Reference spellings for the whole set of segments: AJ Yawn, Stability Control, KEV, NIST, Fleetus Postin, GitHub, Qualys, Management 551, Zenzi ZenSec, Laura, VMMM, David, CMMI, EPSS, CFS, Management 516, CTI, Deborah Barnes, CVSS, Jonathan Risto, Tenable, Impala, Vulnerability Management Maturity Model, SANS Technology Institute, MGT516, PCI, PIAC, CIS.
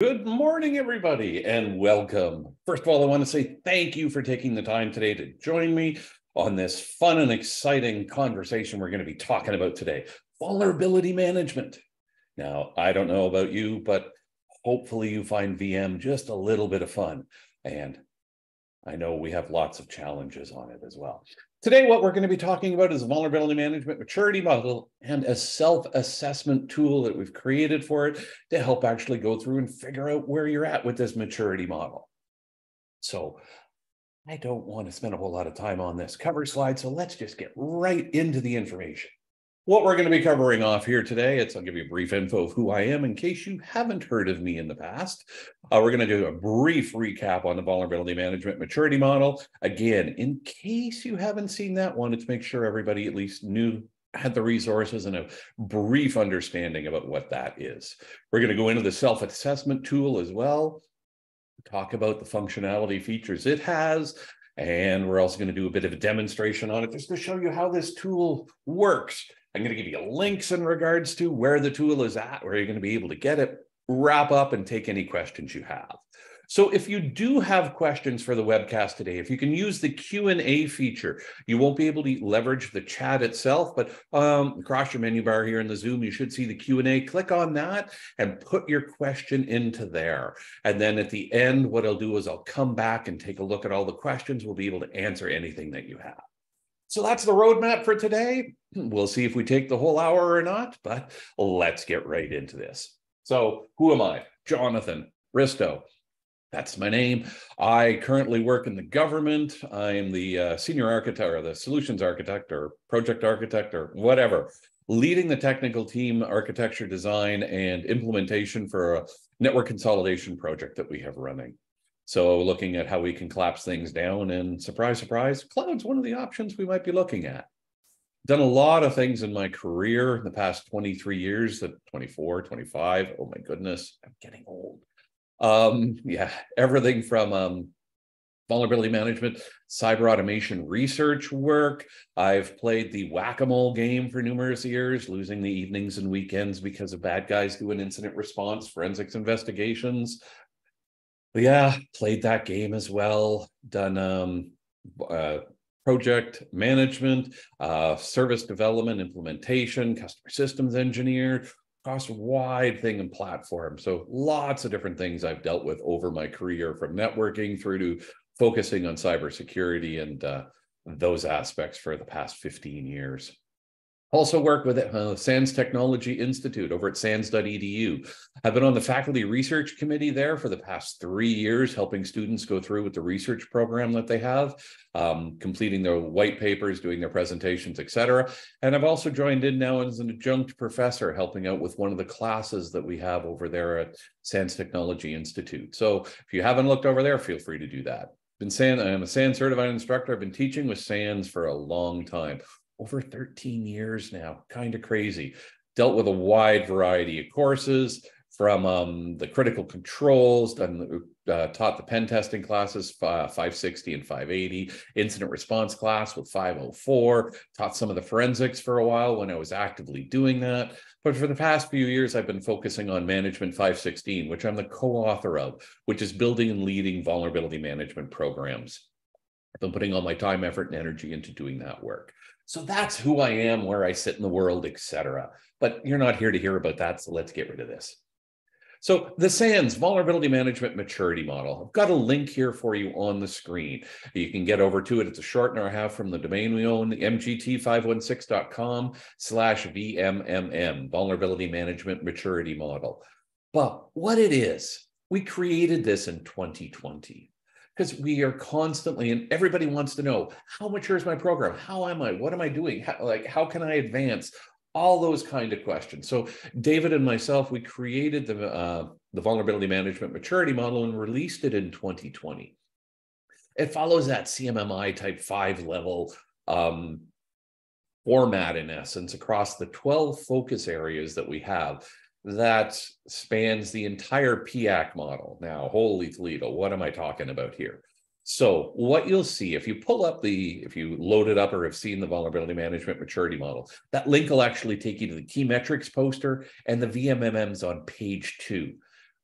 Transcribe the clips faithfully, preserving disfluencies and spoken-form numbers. Good morning, everybody, and welcome. First of all, I want to say thank you for taking the time today to join me on this fun and exciting conversation we're going to be talking about today, vulnerability management. Now, I don't know about you, but hopefully you find V M just a little bit of fun. And I know we have lots of challenges on it as well. Today, what we're going to be talking about is a vulnerability management maturity model and a self-assessment tool that we've created for it to help actually go through and figure out where you're at with this maturity model. So I don't want to spend a whole lot of time on this cover slide, so let's just get right into the information. What we're going to be covering off here today, it's I'll give you a brief info of who I am in case you haven't heard of me in the past. Uh, we're going to do a brief recap on the vulnerability management maturity model. Again, in case you haven't seen that one, it's make sure everybody at least knew, had the resources and a brief understanding about what that is. We're going to go into the self-assessment tool as well, talk about the functionality features it has. And we're also going to do a bit of a demonstration on it just to show you how this tool works. I'm going to give you links in regards to where the tool is at, where you're going to be able to get it, wrap up and take any questions you have. So if you do have questions for the webcast today, if you can use the Q and A feature, you won't be able to leverage the chat itself, but um, across your menu bar here in the Zoom, you should see the Q and A. Click on that and put your question into there. And then at the end, what I'll do is I'll come back and take a look at all the questions. We'll be able to answer anything that you have. So that's the roadmap for today. We'll see if we take the whole hour or not, but let's get right into this. So who am I? Jonathan Risto. That's my name. I currently work in the government. I am the uh, senior architect or the solutions architect or project architect or whatever, leading the technical team architecture design and implementation for a network consolidation project that we have running. So looking at how we can collapse things down and surprise, surprise, cloud's one of the options we might be looking at. Done a lot of things in my career in the past twenty-three years, the twenty-four, twenty-five. Oh my goodness, I'm getting old. Um, yeah, everything from um, vulnerability management, cyber automation research work. I've played the whack-a-mole game for numerous years, losing the evenings and weekends because of bad guys doing incident response, forensics investigations. But yeah, played that game as well. Done um, uh, project management, uh, service development, implementation, customer systems engineer. Across a wide thing and platform. So lots of different things I've dealt with over my career, from networking through to focusing on cybersecurity and uh, those aspects for the past fifteen years. Also work with uh, SANS Technology Institute over at sans dot e d u. I've been on the faculty research committee there for the past three years, helping students go through with the research program that they have, um, completing their white papers, doing their presentations, et cetera. And I've also joined in now as an adjunct professor, helping out with one of the classes that we have over there at SANS Technology Institute. So if you haven't looked over there, feel free to do that. Been SANS, I'm a SANS certified instructor. I've been teaching with SANS for a long time. Over thirteen years now, kind of crazy. Dealt with a wide variety of courses from um, the critical controls, done, uh, taught the pen testing classes, uh, five sixty and five eighty, incident response class with five oh four, taught some of the forensics for a while when I was actively doing that. But for the past few years, I've been focusing on Management five sixteen, which I'm the co-author of, which is building and leading vulnerability management programs. I've been putting all my time, effort, and energy into doing that work. So that's who I am, where I sit in the world, et cetera. But you're not here to hear about that, so let's get rid of this. So the SANS Vulnerability Management Maturity Model. I've got a link here for you on the screen. You can get over to it. It's a shortener I have from the domain we own, m g t five one six dot com slash v m m m, Vulnerability Management Maturity Model. But what it is, we created this in twenty twenty. Because we are constantly, and everybody wants to know, how mature is my program? How am I? What am I doing? How, like, how can I advance? All those kind of questions. So David and myself, we created the, uh, the Vulnerability Management Maturity Model and released it in twenty twenty. It follows that C M M I type five level um, format, in essence, across the twelve focus areas that we have. That spans the entire P I A C model. Now, holy Toledo, what am I talking about here? So what you'll see, if you pull up the, if you load it up or have seen the Vulnerability Management Maturity Model, that link will actually take you to the key metrics poster and the V M M Ms on page two.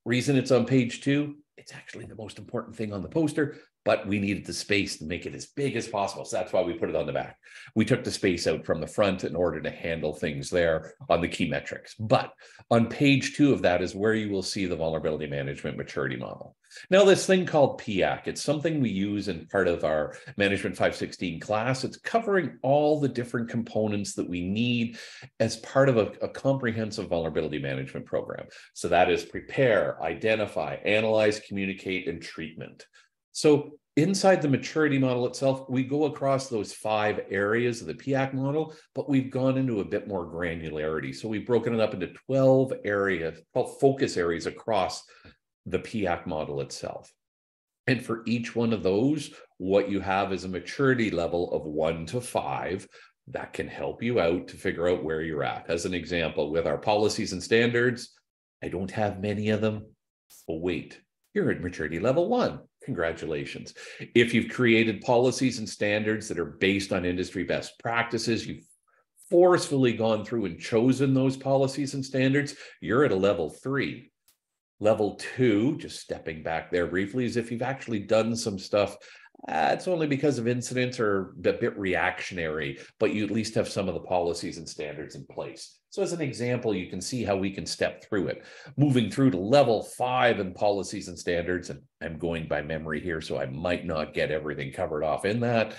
Reason it's on page two, it's actually the most important thing on the poster, but we needed the space to make it as big as possible. So that's why we put it on the back. We took the space out from the front in order to handle things there on the key metrics. But on page two of that is where you will see the vulnerability management maturity model. Now, this thing called P I A C, it's something we use in part of our Management five sixteen class. It's covering all the different components that we need as part of a, a comprehensive vulnerability management program. So that is prepare, identify, analyze, communicate, and treatment. So inside the maturity model itself, we go across those five areas of the P I A C model, but we've gone into a bit more granularity. So we've broken it up into twelve areas, twelve focus areas across the P I A C model itself. And for each one of those, what you have is a maturity level of one to five that can help you out to figure out where you're at. As an example, with our policies and standards, I don't have many of them. Oh, wait, you're at maturity level one. Congratulations. If you've created policies and standards that are based on industry best practices, you've forcefully gone through and chosen those policies and standards, you're at a level three. Level two, just stepping back there briefly, is if you've actually done some stuff, uh, it's only because of incidents or a bit reactionary, but you at least have some of the policies and standards in place. So as an example, you can see how we can step through it. Moving through to level five in policies and standards, and I'm going by memory here, so I might not get everything covered off in that.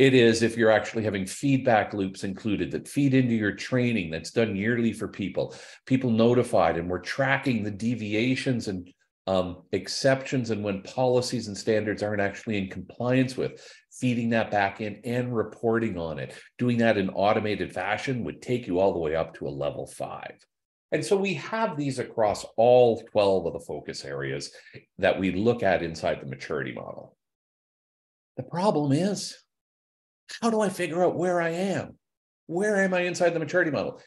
It is if you're actually having feedback loops included that feed into your training that's done yearly for people, people notified, and we're tracking the deviations and um, exceptions and when policies and standards aren't actually in compliance with, feeding that back in and reporting on it. Doing that in automated fashion would take you all the way up to a level five. And so we have these across all twelve of the focus areas that we look at inside the maturity model. The problem is, how do I figure out where I am? Where am I inside the maturity model?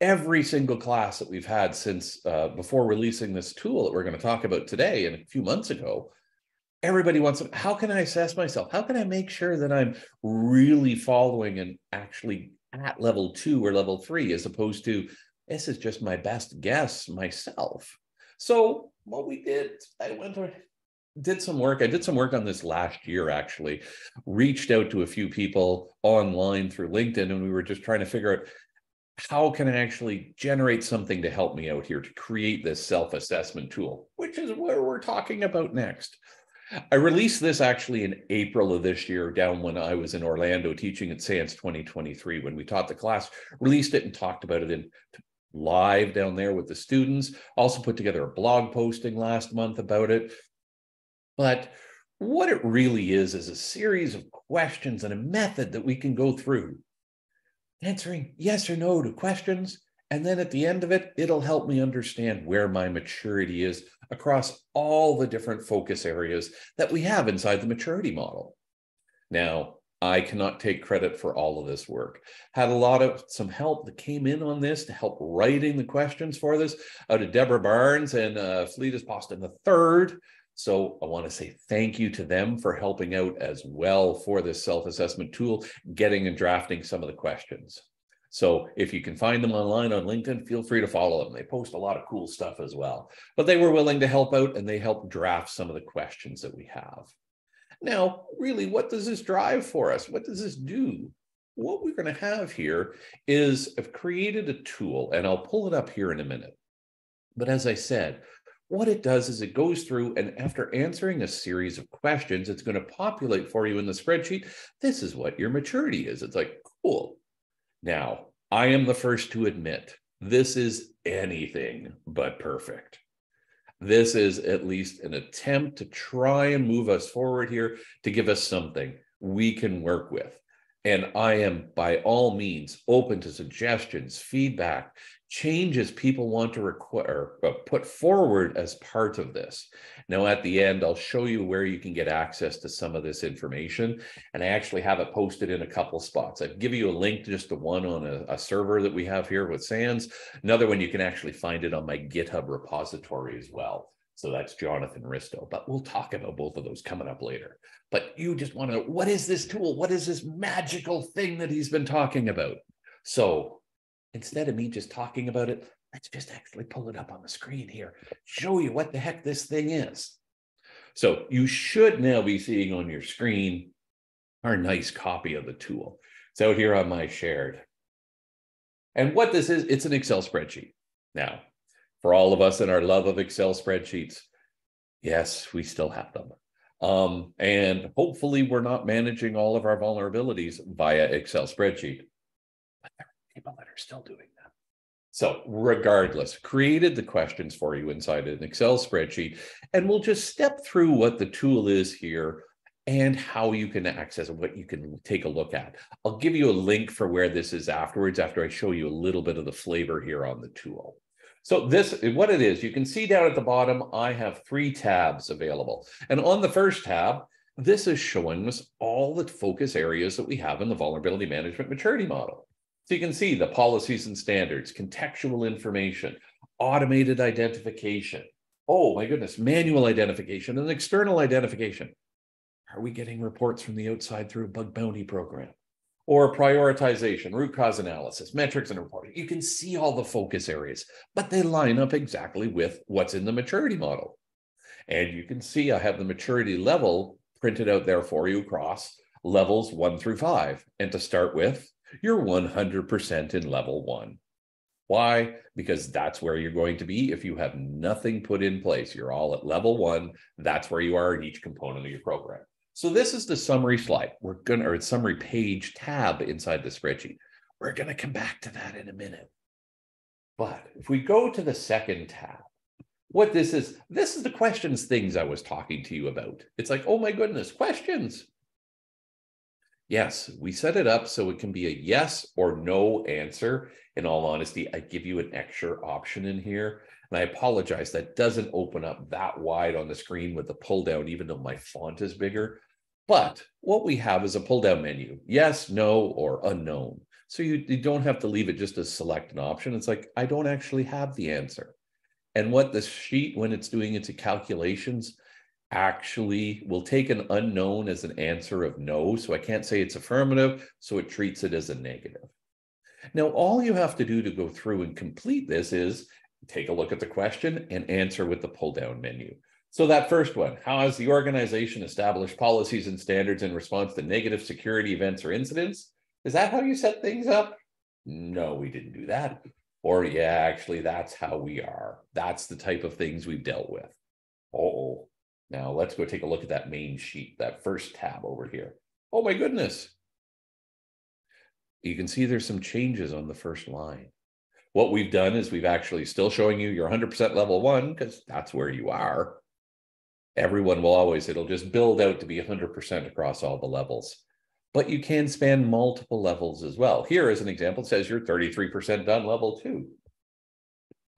Every single class that we've had since uh, before releasing this tool that we're going to talk about today and a few months ago, everybody wants to, how can I assess myself? How can I make sure that I'm really following and actually at level two or level three, as opposed to, this is just my best guess myself. So what we did, I went to Did some work. I did some work on this last year, actually. Reached out to a few people online through LinkedIn, and we were just trying to figure out, how can I actually generate something to help me out here to create this self-assessment tool, which is where we're talking about next. I released this actually in April of this year, down when I was in Orlando teaching at SANS twenty twenty-three, when we taught the class, released it and talked about it in live down there with the students. Also put together a blog posting last month about it. But what it really is, is a series of questions and a method that we can go through, answering yes or no to questions. And then at the end of it, it'll help me understand where my maturity is across all the different focus areas that we have inside the maturity model. Now, I cannot take credit for all of this work. Had a lot of some help that came in on this to help writing the questions for this out of Deborah Barnes and uh, Fleetus Postin the third. So I want to say thank you to them for helping out as well for this self-assessment tool, getting and drafting some of the questions. So if you can find them online on LinkedIn, feel free to follow them. They post a lot of cool stuff as well. But they were willing to help out, and they helped draft some of the questions that we have. Now, really, what does this drive for us? What does this do? What we're going to have here is I've created a tool, and I'll pull it up here in a minute. But as I said, what it does is it goes through, and after answering a series of questions, it's going to populate for you in the spreadsheet. This is what your maturity is. It's like, cool. Now, I am the first to admit this is anything but perfect. This is at least an attempt to try and move us forward here to give us something we can work with. And I am by all means open to suggestions, feedback, changes people want to require, put forward as part of this. Now, at the end, I'll show you where you can get access to some of this information. And I actually have it posted in a couple spots. I've given you a link just to one on a, a server that we have here with SANS. Another one, you can actually find it on my GitHub repository as well. So that's Jonathan Risto, but we'll talk about both of those coming up later. But you just want to know, what is this tool? What is this magical thing that he's been talking about? So instead of me just talking about it, let's just actually pull it up on the screen here, show you what the heck this thing is. So you should now be seeing on your screen our nice copy of the tool. It's out here on my shared. And what this is, it's an Excel spreadsheet. Now, for all of us and our love of Excel spreadsheets, yes, we still have them. Um, and hopefully we're not managing all of our vulnerabilities via Excel spreadsheet. But there are people that are still doing that. So regardless, created the questions for you inside an Excel spreadsheet, and we'll just step through what the tool is here and how you can access it, what you can take a look at. I'll give you a link for where this is afterwards, after I show you a little bit of the flavor here on the tool. So this, what it is, you can see down at the bottom, I have three tabs available. And on the first tab, this is showing us all the focus areas that we have in the Vulnerability Management Maturity Model. So you can see the policies and standards, contextual information, automated identification. Oh my goodness, manual identification and external identification. Are we getting reports from the outside through a bug bounty program? Or prioritization, root cause analysis, metrics and reporting. You can see all the focus areas, but they line up exactly with what's in the maturity model. And you can see I have the maturity level printed out there for you across levels one through five. And to start with, you're one hundred percent in level one. Why? Because that's where you're going to be if you have nothing put in place. You're all at level one. That's where you are in each component of your program. So this is the summary slide. We're gonna, or summary page tab inside the spreadsheet. We're gonna come back to that in a minute. But if we go to the second tab, what this is, this is the questions things I was talking to you about. It's like, oh my goodness, questions. Yes, we set it up so it can be a yes or no answer. In all honesty, I give you an extra option in here. And I apologize, that doesn't open up that wide on the screen with the pull down, even though my font is bigger. But what we have is a pull down menu, yes, no, or unknown. So you, you don't have to leave it just as select an option. It's like, I don't actually have the answer. And what the sheet, when it's doing its calculations, actually will take an unknown as an answer of no. So I can't say it's affirmative, so it treats it as a negative. Now, all you have to do to go through and complete this is take a look at the question and answer with the pull-down menu. So that first one, how has the organization established policies and standards in response to negative security events or incidents? Is that how you set things up? No, we didn't do that. Or yeah, actually, that's how we are. That's the type of things we've dealt with. Uh-oh. Now let's go take a look at that main sheet, that first tab over here. Oh my goodness. You can see there's some changes on the first line. What we've done is we've actually still showing you your one hundred percent level one, because that's where you are. Everyone will always, it'll just build out to be one hundred percent across all the levels. But you can span multiple levels as well. Here is an example, it says you're thirty-three percent done level two.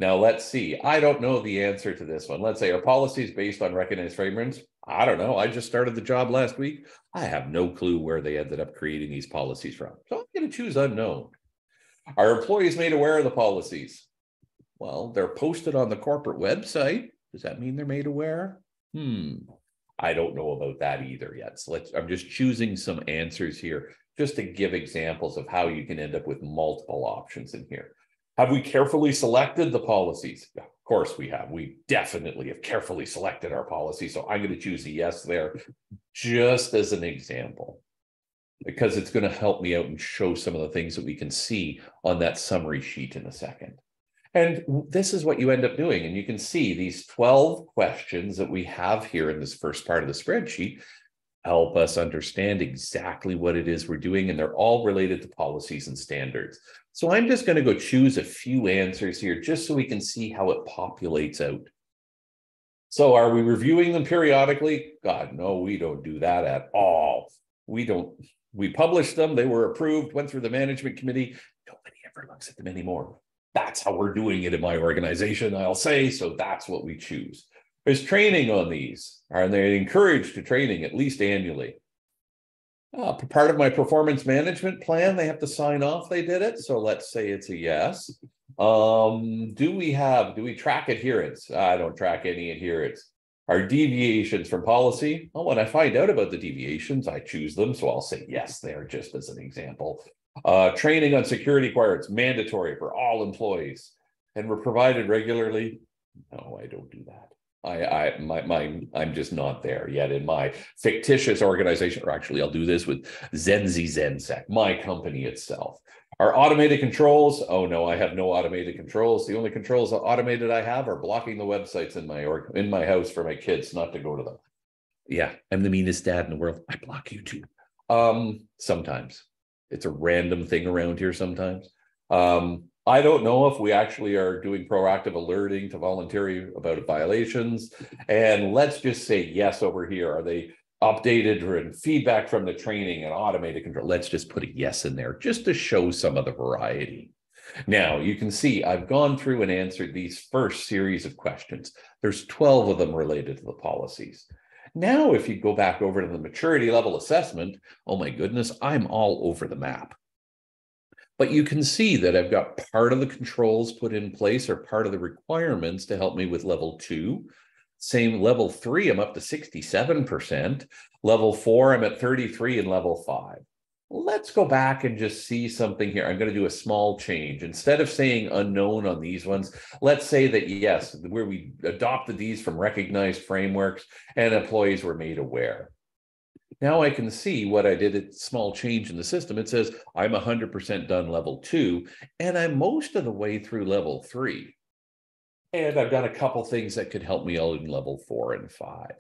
Now let's see, I don't know the answer to this one. Let's say our policies based on recognized frameworks. I don't know, I just started the job last week. I have no clue where they ended up creating these policies from. So I'm gonna choose unknown. Are employees made aware of the policies? Well, they're posted on the corporate website. Does that mean they're made aware? Hmm, I don't know about that either yet. So let's, I'm just choosing some answers here just to give examples of how you can end up with multiple options in here. Have we carefully selected the policies? Of course we have. We definitely have carefully selected our policy. So I'm going to choose a yes there just as an example, because it's going to help me out and show some of the things that we can see on that summary sheet in a second. And this is what you end up doing. And you can see these twelve questions that we have here in this first part of the spreadsheet help us understand exactly what it is we're doing. And they're all related to policies and standards. So I'm just going to go choose a few answers here just so we can see how it populates out. So are we reviewing them periodically? God, no, we don't do that at all. We don't. We published them, they were approved, went through the management committee. Nobody ever looks at them anymore. That's how we're doing it in my organization, I'll say, so that's what we choose. There's training on these. Are they encouraged to training at least annually? Uh, part of my performance management plan, they have to sign off they did it, so let's say it's a yes. Um, do we have, do we track adherence? I don't track any adherence. Our deviations from policy, well, when I find out about the deviations, I choose them. So I'll say yes there, just as an example. Uh, training on security requirements, mandatory for all employees. and were provided regularly. No, I don't do that. I, I, my, my, I'm just not there yet in my fictitious organization, or actually I'll do this with Zenzi ZenSec, my company itself. Our automated controls, oh no, I have no automated controls. The only controls automated I have are blocking the websites in my, or, in my house for my kids not to go to them. Yeah, I'm the meanest dad in the world. I block YouTube. Um, sometimes. It's a random thing around here sometimes. Um, I don't know if we actually are doing proactive alerting to voluntary about violations. And let's just say yes over here. Are they updated or in feedback from the training and automated control? Let's just put a yes in there just to show some of the variety. Now, you can see I've gone through and answered these first series of questions. There's twelve of them related to the policies. Now, if you go back over to the maturity level assessment, oh my goodness, I'm all over the map. But you can see that I've got part of the controls put in place or part of the requirements to help me with level two. Same level three, I'm up to sixty-seven percent. Level four, I'm at thirty-three and level five. Let's go back and just see something here. I'm going to do a small change. Instead of saying unknown on these ones, let's say that, yes, where we adopted these from recognized frameworks and employees were made aware. Now I can see what I did, a small change in the system. It says I'm one hundred percent done level two, and I'm most of the way through level three. And I've got a couple things that could help me out in level four and five.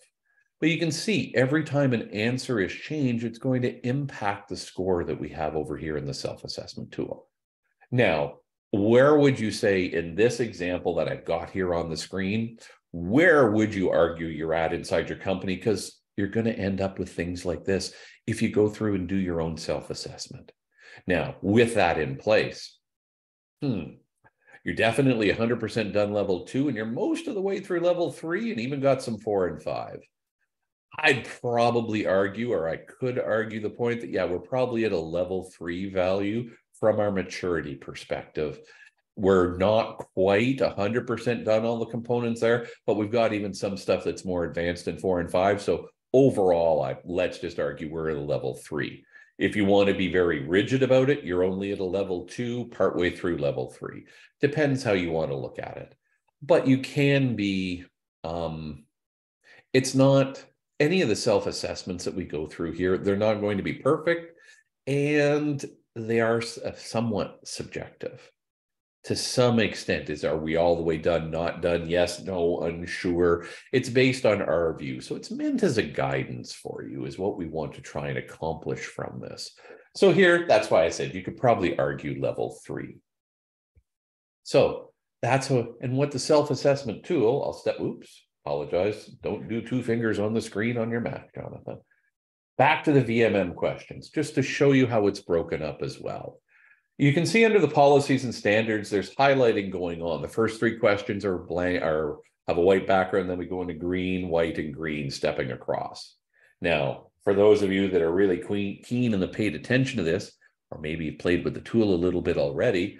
But you can see every time an answer is changed, it's going to impact the score that we have over here in the self-assessment tool. Now, where would you say in this example that I've got here on the screen, where would you argue you're at inside your company? Because you're going to end up with things like this if you go through and do your own self-assessment. Now, with that in place, hmm, you're definitely one hundred percent done level two, and you're most of the way through level three and even got some four and five. I'd probably argue, or I could argue the point that, yeah, we're probably at a level three value from our maturity perspective. We're not quite one hundred percent done all the components there, but we've got even some stuff that's more advanced than four and five. So overall, I, let's just argue we're at a level three. If you want to be very rigid about it, you're only at a level two, partway through level three. Depends how you want to look at it. But you can be, um, it's not any of the self-assessments that we go through here, they're not going to be perfect, and they are somewhat subjective. To some extent, is are we all the way done, not done, yes, no, unsure? It's based on our view. So it's meant as a guidance for you is what we want to try and accomplish from this. So here, that's why I said you could probably argue level three. So that's a, and what the self-assessment tool, I'll step, oops, apologize. Don't do two fingers on the screen on your Mac, Jonathan. Back to the V M M questions, just to show you how it's broken up as well. You can see under the policies and standards, there's highlighting going on. The first three questions are blank, are have a white background, then we go into green, white, and green, stepping across. Now, for those of you that are really keen and have paid attention to this, or maybe played with the tool a little bit already,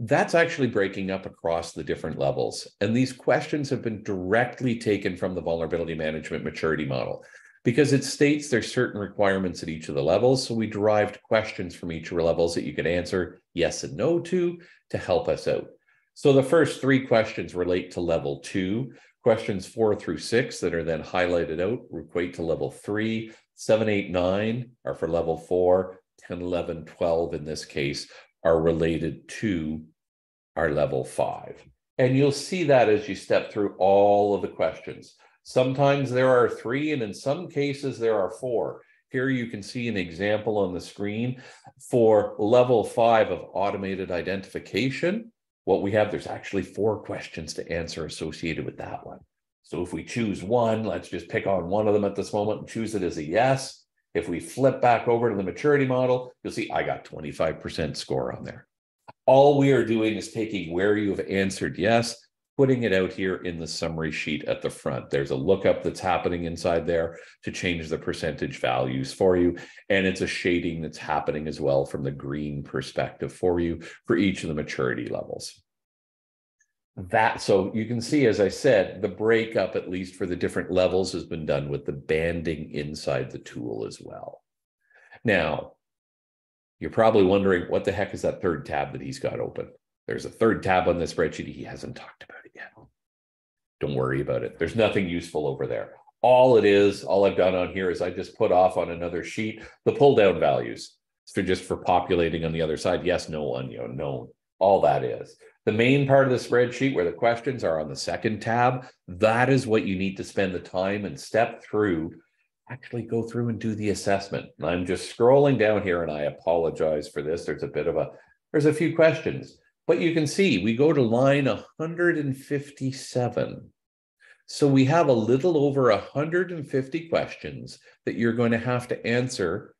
that's actually breaking up across the different levels. And these questions have been directly taken from the Vulnerability Management Maturity Model, because it states there's certain requirements at each of the levels. So we derived questions from each of the levels that you could answer yes and no to, to help us out. So the first three questions relate to level two. Questions four through six that are then highlighted out equate to level three. Seven, eight, nine are for level four. ten, eleven, twelve in this case are related to our level five. And you'll see that as you step through all of the questions. Sometimes there are three, and in some cases there are four. Here you can see an example on the screen for level five of automated identification. What we have, there's actually four questions to answer associated with that one. So if we choose one, let's just pick on one of them at this moment and choose it as a yes. If we flip back over to the maturity model, you'll see I got twenty-five percent score on there. All we are doing is taking where you have answered yes, putting it out here in the summary sheet at the front. There's a lookup that's happening inside there to change the percentage values for you. And it's a shading that's happening as well from the green perspective for you for each of the maturity levels. That, so you can see, as I said, the breakup, at least for the different levels, has been done with the banding inside the tool as well. Now, you're probably wondering, what the heck is that third tab that he's got open? There's a third tab on the spreadsheet. He hasn't talked about it yet. Don't worry about it. There's nothing useful over there. All it is, all I've done on here is I just put off on another sheet the pull down values. So just for populating on the other side, yes, no, unknown, known, all that is. The main part of the spreadsheet where the questions are on the second tab, that is what you need to spend the time and step through, actually go through and do the assessment. And I'm just scrolling down here and I apologize for this. There's a bit of a, there's a few questions, but you can see we go to line one hundred fifty-seven. So we have a little over one hundred fifty questions that you're going to have to answer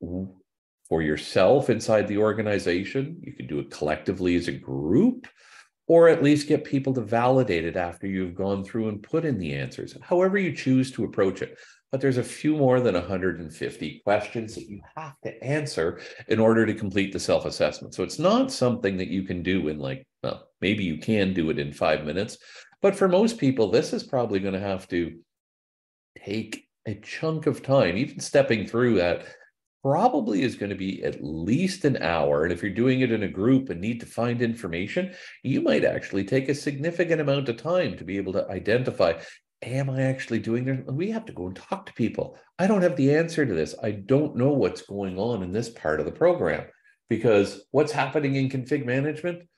for yourself inside the organization. You can do it collectively as a group, or at least get people to validate it after you've gone through and put in the answers, however you choose to approach it. But there's a few more than one hundred fifty questions that you have to answer in order to complete the self-assessment. So it's not something that you can do in like, well, maybe you can do it in five minutes, but for most people, this is probably going to have to take a chunk of time, even stepping through that. Probably is going to be at least an hour. And if you're doing it in a group and need to find information, you might actually take a significant amount of time to be able to identify, am I actually doing this? We have to go and talk to people. I don't have the answer to this. I don't know what's going on in this part of the program, because what's happening in config management?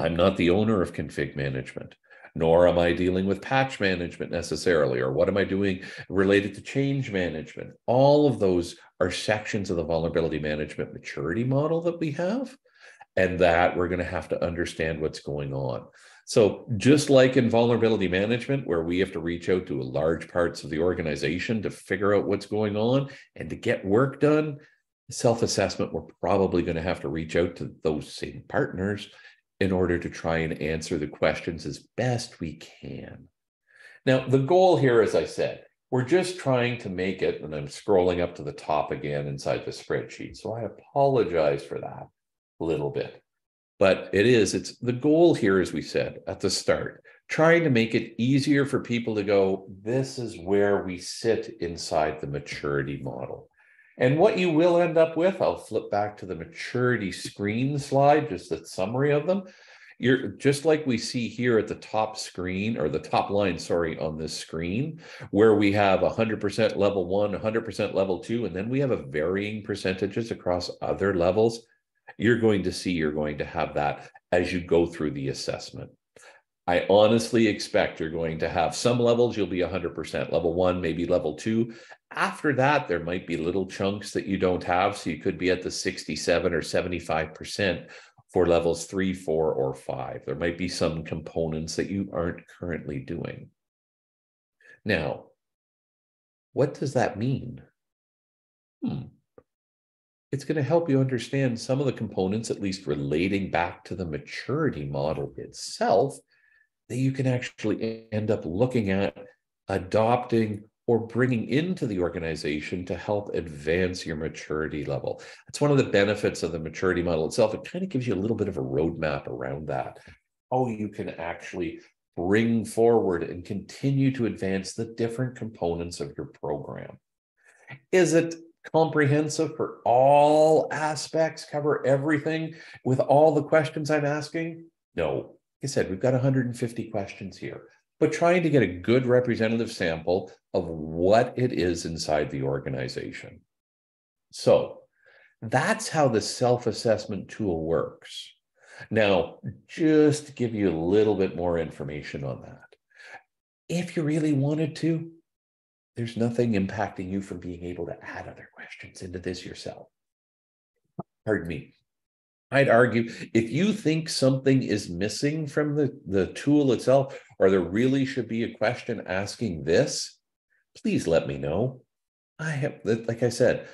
I'm not the owner of config management, nor am I dealing with patch management necessarily, or what am I doing related to change management? All of those are sections of the vulnerability management maturity model that we have, and that we're going to have to understand what's going on. So just like in vulnerability management, where we have to reach out to large parts of the organization to figure out what's going on and to get work done, self-assessment, we're probably going to have to reach out to those same partners in order to try and answer the questions as best we can. Now, the goal here, as I said, we're just trying to make it, and I'm scrolling up to the top again inside the spreadsheet, so I apologize for that a little bit. But it is, it's the goal here, as we said at the start, trying to make it easier for people to go, this is where we sit inside the maturity model. And what you will end up with, I'll flip back to the maturity screen slide, just a summary of them. You're just like we see here at the top screen, or the top line, sorry, on this screen, where we have one hundred percent level one, one hundred percent level two, and then we have a varying percentages across other levels. You're going to see, you're going to have that as you go through the assessment. I honestly expect you're going to have some levels, you'll be one hundred percent level one, maybe level two. After that, there might be little chunks that you don't have. So you could be at the sixty-seven or seventy-five percent for levels three, four, or five. There might be some components that you aren't currently doing. Now, what does that mean? Hmm. It's going to help you understand some of the components, at least relating back to the maturity model itself, that you can actually end up looking at, adopting, or bringing into the organization to help advance your maturity level. That's one of the benefits of the maturity model itself. It kind of gives you a little bit of a roadmap around that. Oh, you can actually bring forward and continue to advance the different components of your program. Is it comprehensive for all aspects, cover everything with all the questions I'm asking? No. Like I said, we've got one hundred fifty questions here, but trying to get a good representative sample of what it is inside the organization. So that's how the self-assessment tool works. Now, just to give you a little bit more information on that, if you really wanted to, there's nothing impacting you from being able to add other questions into this yourself. Pardon me. I'd argue if you think something is missing from the, the tool itself, or there really should be a question asking this, please let me know. I have, like I said,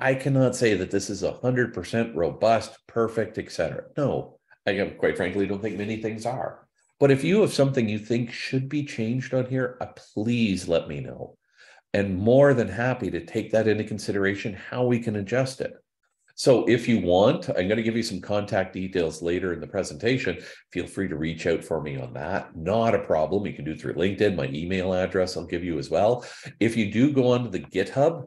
I cannot say that this is one hundred percent robust, perfect, et cetera. No, I quite frankly don't think many things are. But if you have something you think should be changed on here, uh, please let me know. And more than happy to take that into consideration, how we can adjust it. So if you want, I'm going to give you some contact details later in the presentation. Feel free to reach out for me on that. Not a problem. You can do it through LinkedIn. My email address I'll give you as well. If you do go onto the GitHub,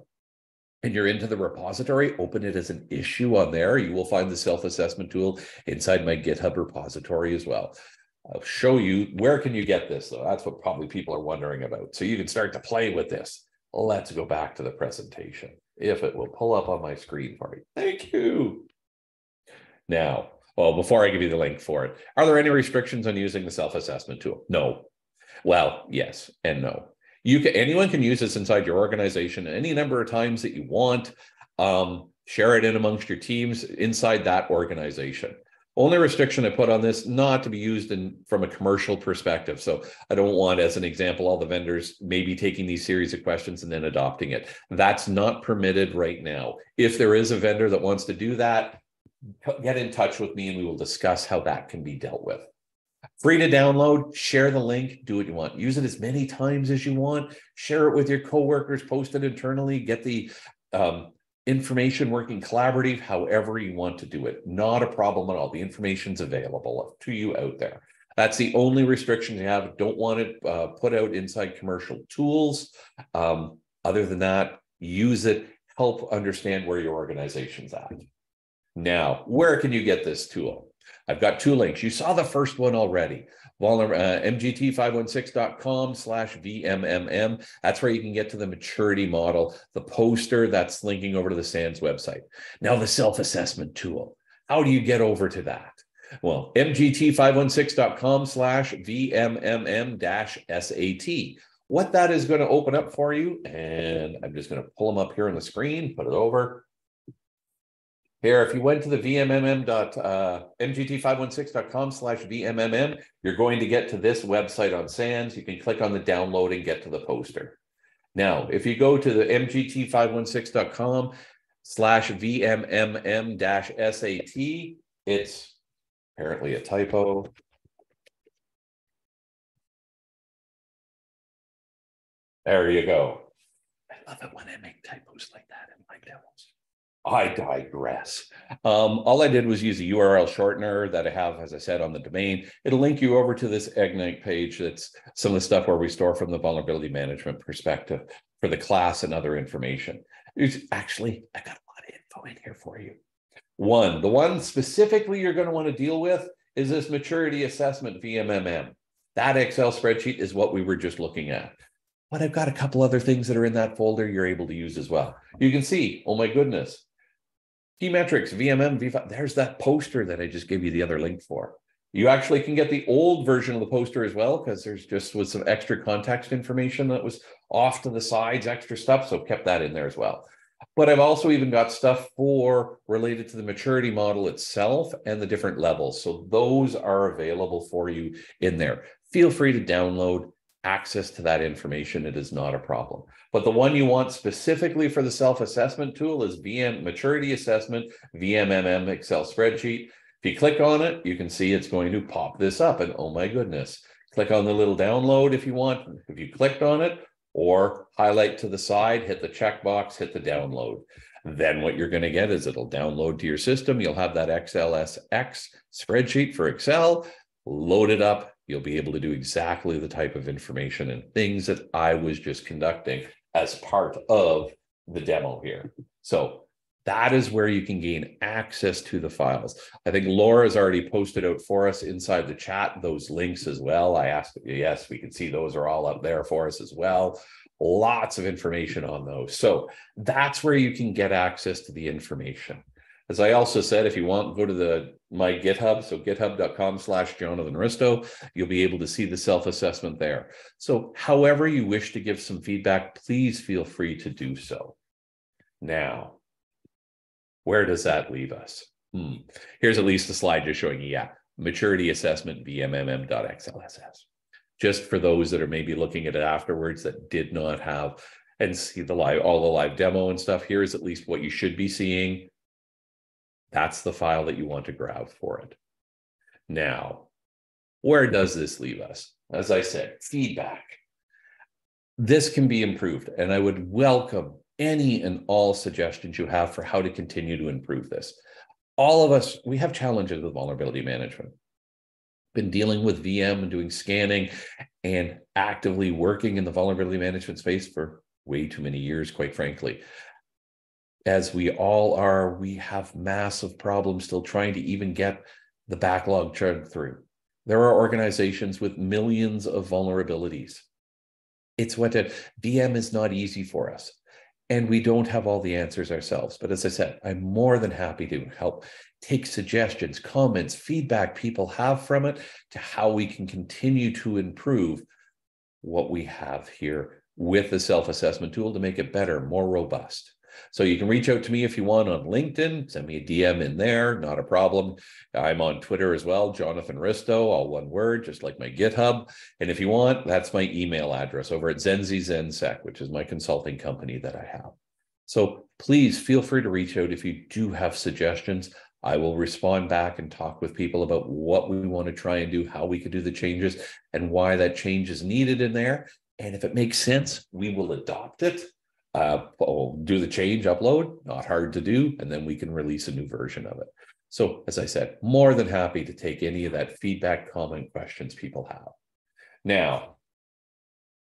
and you're into the repository, open it as an issue on there. You will find the self-assessment tool inside my GitHub repository as well. I'll show you where can you get this, though. That's what probably people are wondering about. So you can start to play with this. Let's go back to the presentation, if it will pull up on my screen for me. Thank you. Now, well, before I give you the link for it, are there any restrictions on using the self-assessment tool? No. Well, yes and no. You can, anyone can use this inside your organization any number of times that you want. Um, share it in amongst your teams inside that organization. Only restriction I put on this, not to be used in from a commercial perspective. So I don't want, as an example, all the vendors maybe taking these series of questions and then adopting it. That's not permitted right now. If there is a vendor that wants to do that, get in touch with me and we will discuss how that can be dealt with. Free to download, share the link, do what you want. Use it as many times as you want. Share it with your coworkers, post it internally, get the um, information working collaborative, however you want to do it. Not a problem at all. The information's available to you out there. That's the only restriction you have. Don't want it uh, put out inside commercial tools. Um, other than that, use it, help understand where your organization's at. Now, where can you get this tool? I've got two links. You saw the first one already, uh, M G T five one six dot com slash V M M M. That's where you can get to the maturity model, the poster that's linking over to the SANS website. Now the self-assessment tool. How do you get over to that? Well, M G T five one six dot com slash V M M M dash S A T. What that is going to open up for you, and I'm just going to pull them up here on the screen, put it over. Here, if you went to the M G T five one six dot com slash V M M M, you're going to get to this website on SANS. You can click on the download and get to the poster. Now, if you go to the M G T five one six dot com slash V M M M dash S A T, it's apparently a typo. There you go. I love it when I make typos like that in my demos. I digress. Um, all I did was use a U R L shortener that I have, as I said, on the domain. It'll link you over to this Ignite page. That's some of the stuff where we store from the vulnerability management perspective for the class and other information. It's actually, I got a lot of info in here for you. One, the one specifically you're going to want to deal with is this maturity assessment V M M M. That Excel spreadsheet is what we were just looking at. But I've got a couple other things that are in that folder you're able to use as well. You can see, oh my goodness, key metrics, V M M, V five, there's that poster that I just gave you the other link for. You actually can get the old version of the poster as well, because there's just with some extra context information that was off to the sides, extra stuff, so kept that in there as well. But I've also even got stuff for related to the maturity model itself and the different levels. So those are available for you in there. Feel free to download access to that information. It is not a problem. But the one you want specifically for the self-assessment tool is V M Maturity Assessment, V M M M Excel Spreadsheet. If you click on it, you can see it's going to pop this up. And oh my goodness, click on the little download if you want. If you clicked on it, or highlight to the side, hit the checkbox, hit the download. Then what you're going to get is it'll download to your system. You'll have that X L S X spreadsheet for Excel. Load it up. You'll be able to do exactly the type of information and things that I was just conducting as part of the demo here. So that is where you can gain access to the files. I think Laura's already posted out for us inside the chat those links as well. I asked, yes, we can see those are all up there for us as well. Lots of information on those. So that's where you can get access to the information. As I also said, if you want, go to the my GitHub, so github dot com slash Jonathan Risto, you'll be able to see the self-assessment there. So however you wish to give some feedback, please feel free to do so. Now, where does that leave us? Hmm. Here's at least the slide just showing you, yeah, maturity assessment, V M M M dot X L S S. Just for those that are maybe looking at it afterwards that did not have and see the live all the live demo and stuff, here's at least what you should be seeing. That's the file that you want to grab for it. Now, where does this leave us? As I said, feedback. This can be improved, and I would welcome any and all suggestions you have for how to continue to improve this. All of us, we have challenges with vulnerability management. Been dealing with V M and doing scanning and actively working in the vulnerability management space for way too many years, quite frankly. as we all are, we have massive problems still trying to even get the backlog churned through. There are organizations with millions of vulnerabilities. It's what a V M is not easy for us. And we don't have all the answers ourselves. But as I said, I'm more than happy to help take suggestions, comments, feedback people have from it to how we can continue to improve what we have here with the self-assessment tool to make it better, more robust. So you can reach out to me if you want on LinkedIn, send me a D M in there, not a problem. I'm on Twitter as well, Jonathan Risto, all one word, just like my GitHub. And if you want, that's my email address over at Zenzi ZenSec, which is my consulting company that I have. So please feel free to reach out if you do have suggestions. I will respond back and talk with people about what we want to try and do, how we could do the changes, and why that change is needed in there. And if it makes sense, we will adopt it. Uh, I'll do the change, upload, not hard to do, and then we can release a new version of it. So as I said, more than happy to take any of that feedback, comment, questions people have. Now,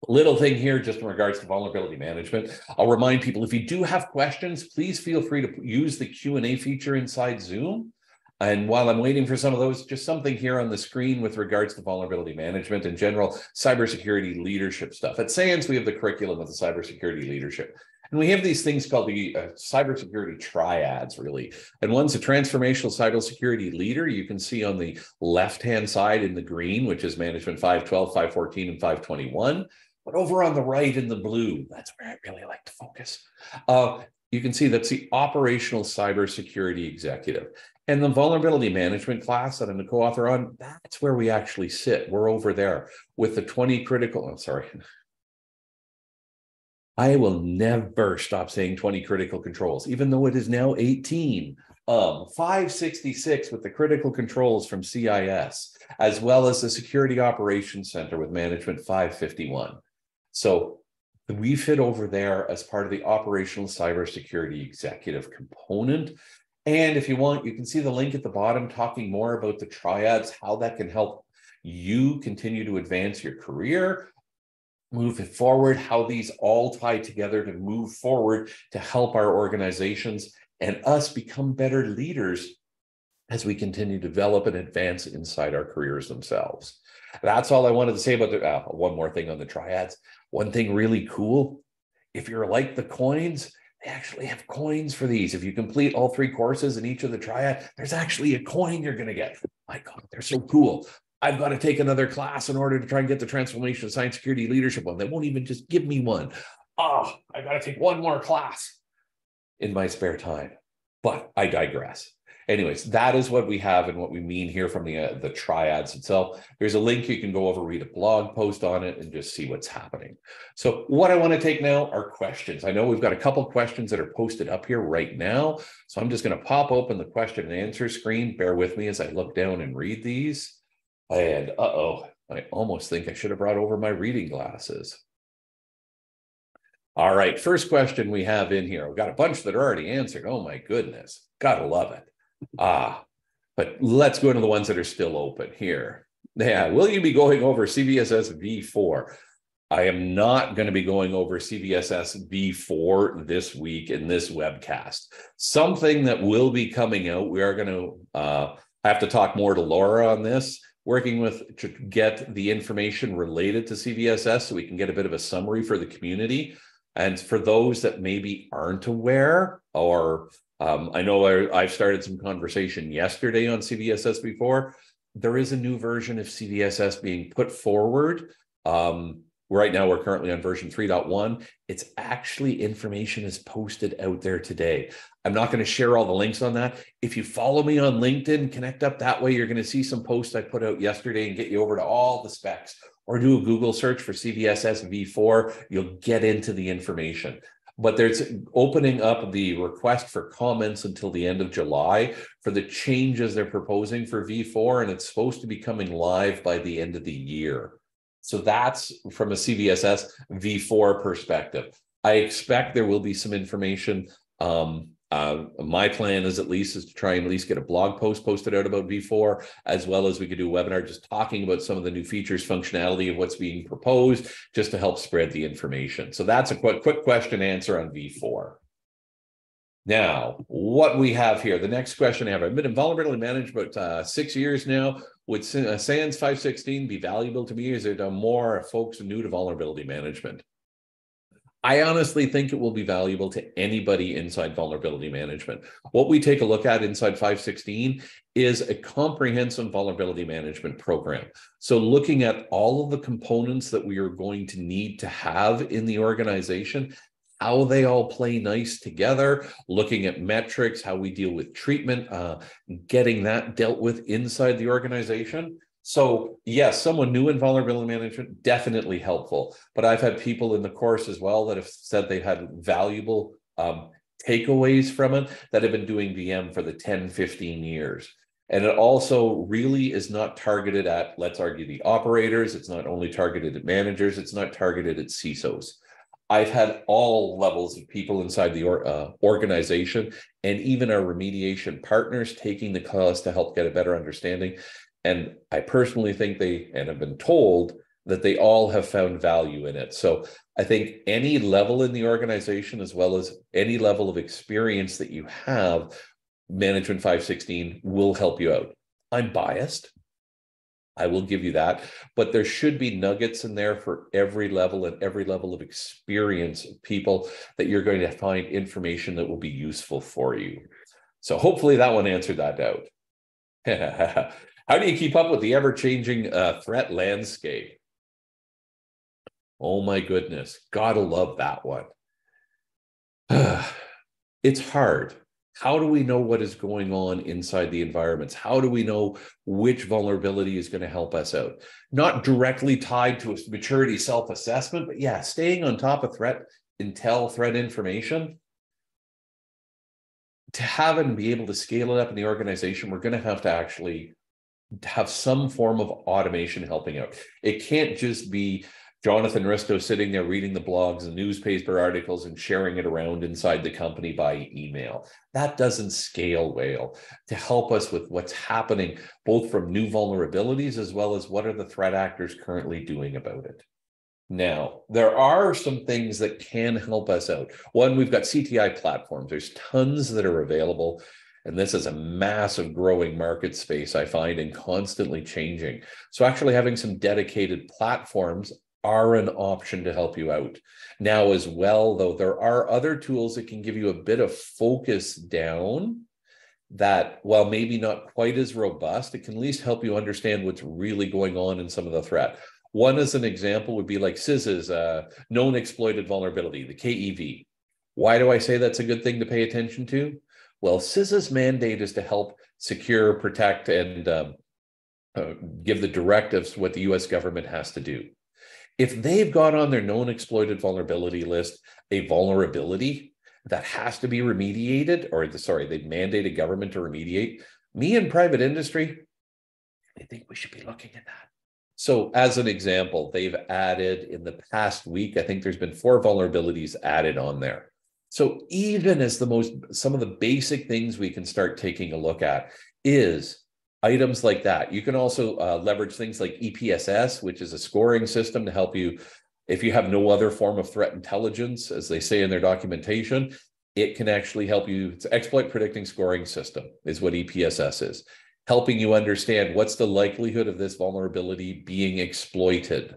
little thing here just in regards to vulnerability management. I'll remind people, if you do have questions, please feel free to use the Q and A feature inside Zoom. And while I'm waiting for some of those, just something here on the screen with regards to vulnerability management and general cybersecurity leadership stuff. At SANS, we have the curriculum of the cybersecurity leadership. And we have these things called the uh, cybersecurity triads, really. And one's a transformational cybersecurity leader. You can see on the left-hand side in the green, which is Management five twelve, five fourteen, and five twenty-one. But over on the right in the blue, that's where I really like to focus. Uh, you can see that's the operational cybersecurity executive. And the vulnerability management class that I'm the co-author on, that's where we actually sit. We're over there with the twenty critical, I'm sorry. I will never stop saying twenty critical controls, even though it is now eighteen. Um, five sixty-six with the critical controls from C I S, as well as the Security Operations Center with Management five fifty-one. So we fit over there as part of the operational cybersecurity executive component. And if you want, you can see the link at the bottom talking more about the triads, how that can help you continue to advance your career, move it forward, how these all tie together to move forward to help our organizations and us become better leaders as we continue to develop and advance inside our careers themselves. That's all I wanted to say about the, uh, one more thing on the triads. One thing really cool, if you're like the coins, they actually have coins for these. If you complete all three courses in each of the triad, there's actually a coin you're going to get. My God, they're so cool. I've got to take another class in order to try and get the Transformation of Science Security Leadership one. They won't even just give me one. Oh, I've got to take one more class in my spare time. But I digress. Anyways, that is what we have and what we mean here from the, uh, the triads itself. There's a link you can go over, read a blog post on it, and just see what's happening. So what I want to take now are questions. I know we've got a couple questions that are posted up here right now. So I'm just going to pop open the question and answer screen. Bear with me as I look down and read these. And uh-oh, I almost think I should have brought over my reading glasses. All right, first question we have in here. We've got a bunch that are already answered. Oh my goodness, gotta love it. Ah, but let's go into the ones that are still open here. Yeah, will you be going over C V S S v four? I am not going to be going over C V S S v four this week in this webcast. Something that will be coming out, we are going to uh, have to talk more to Laura on this, working with to get the information related to C V S S so we can get a bit of a summary for the community. And for those that maybe aren't aware or Um, I know I, I've started some conversation yesterday on C V S S before. There is a new version of C V S S being put forward. Um, right now, we're currently on version three point one. It's actually information is posted out there today. I'm not going to share all the links on that. If you follow me on LinkedIn, connect up that way. You're going to see some posts I put out yesterday and get you over to all the specs. Or do a Google search for C V S S v four. You'll get into the information. But there's opening up the request for comments until the end of July for the changes they're proposing for v four, and it's supposed to be coming live by the end of the year. So that's from a C V S S v four perspective. I expect there will be some information. Um, uh, my plan is at least is to try and at least get a blog post posted out about v four, as well as we could do a webinar just talking about some of the new features, functionality of what's being proposed, just to help spread the information. So that's a quick, quick question answer on v four. Now, what we have here, the next question I have, I've been in vulnerability management uh, six years now. Would SANS five sixteen be valuable to me? Is it more folks new to vulnerability management? I honestly think it will be valuable to anybody inside vulnerability management. What we take a look at inside five sixteen is a comprehensive vulnerability management program. So looking at all of the components that we are going to need to have in the organization, how they all play nice together, looking at metrics, how we deal with treatment, uh, getting that dealt with inside the organization. So yes, someone new in vulnerability management, definitely helpful. But I've had people in the course as well that have said they've had valuable um, takeaways from it that have been doing V M for the ten, fifteen years. And it also really is not targeted at, let's argue, the operators. It's not only targeted at managers. It's not targeted at C I S Os. I've had all levels of people inside the or, uh, organization and even our remediation partners taking the class to help get a better understanding. And I personally think they, and have been told, that they all have found value in it. So I think any level in the organization, as well as any level of experience that you have, Management five sixteen will help you out. I'm biased. I will give you that, but there should be nuggets in there for every level and every level of experience of people that you're going to find information that will be useful for you. So hopefully that one answered that out. How do you keep up with the ever-changing uh, threat landscape? Oh my goodness, gotta love that one. It's hard. How do we know what is going on inside the environments? How do we know which vulnerability is going to help us out? Not directly tied to a maturity self-assessment, but yeah, staying on top of threat intel, threat information. To have it and be able to scale it up in the organization, we're going to have to actually have some form of automation helping out. It can't just be Jonathan Risto sitting there reading the blogs and newspaper articles and sharing it around inside the company by email. That doesn't scale well to help us with what's happening, both from new vulnerabilities as well as what are the threat actors currently doing about it. Now, there are some things that can help us out. One, we've got C T I platforms. There's tons that are available. And this is a massive growing market space, I find, and constantly changing. So actually having some dedicated platforms are an option to help you out. Now as well, though, there are other tools that can give you a bit of focus down that, while maybe not quite as robust, it can at least help you understand what's really going on in some of the threat. One, as an example, would be like C I S's uh, known exploited vulnerability, the K E V. Why do I say that's a good thing to pay attention to? Well, C I S's mandate is to help secure, protect, and um, uh, give the directives what the U S government has to do. If they've got on their known exploited vulnerability list a vulnerability that has to be remediated, or the, sorry, they've mandated government to remediate, me and private industry, I think we should be looking at that. So as an example, they've added in the past week, I think there's been four vulnerabilities added on there. So even as the most, some of the basic things we can start taking a look at is items like that. You can also uh, leverage things like E P S S, which is a scoring system to help you. If you have no other form of threat intelligence, as they say in their documentation, it can actually help you. It's exploit predicting scoring system is what E P S S is, helping you understand what's the likelihood of this vulnerability being exploited.